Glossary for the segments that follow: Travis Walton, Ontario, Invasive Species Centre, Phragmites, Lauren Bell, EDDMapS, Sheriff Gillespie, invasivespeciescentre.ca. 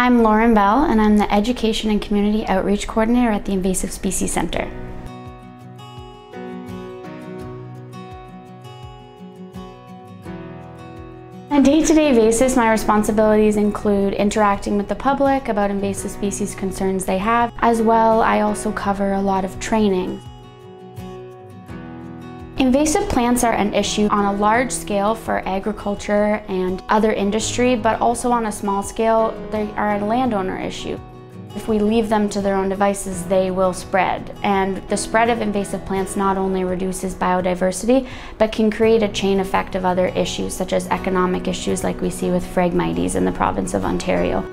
I'm Lauren Bell, and I'm the Education and Community Outreach Coordinator at the Invasive Species Centre. On a day-to-day basis, my responsibilities include interacting with the public about invasive species concerns they have. As well, I also cover a lot of training. Invasive plants are an issue on a large scale for agriculture and other industry, but also on a small scale, they are a landowner issue. If we leave them to their own devices, they will spread. And the spread of invasive plants not only reduces biodiversity, but can create a chain effect of other issues, such as economic issues like we see with Phragmites in the province of Ontario.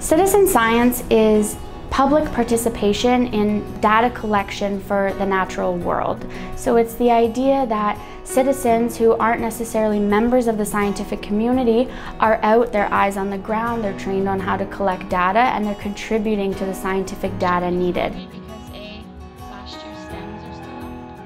Citizen science is public participation in data collection for the natural world. So it's the idea that citizens who aren't necessarily members of the scientific community are out, their eyes on the ground, they're trained on how to collect data, and they're contributing to the scientific data needed.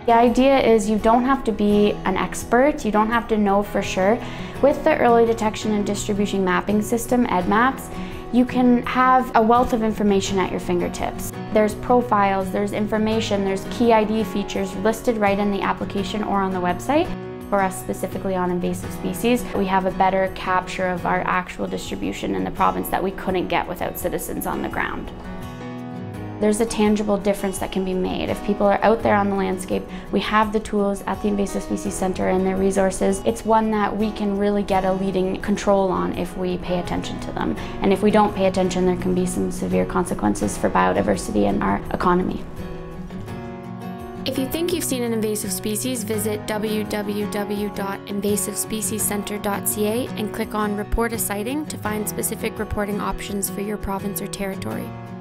The idea is you don't have to be an expert, you don't have to know for sure. With the Early Detection and Distribution Mapping System, EDDMapS, you can have a wealth of information at your fingertips. There's profiles, there's information, there's key ID features listed right in the application or on the website. For us specifically on invasive species, we have a better capture of our actual distribution in the province that we couldn't get without citizens on the ground. There's a tangible difference that can be made. If people are out there on the landscape, we have the tools at the Invasive Species Centre and their resources. It's one that we can really get a leading control on if we pay attention to them. And if we don't pay attention, there can be some severe consequences for biodiversity and our economy. If you think you've seen an invasive species, visit www.invasivespeciescentre.ca and click on Report a Sighting to find specific reporting options for your province or territory.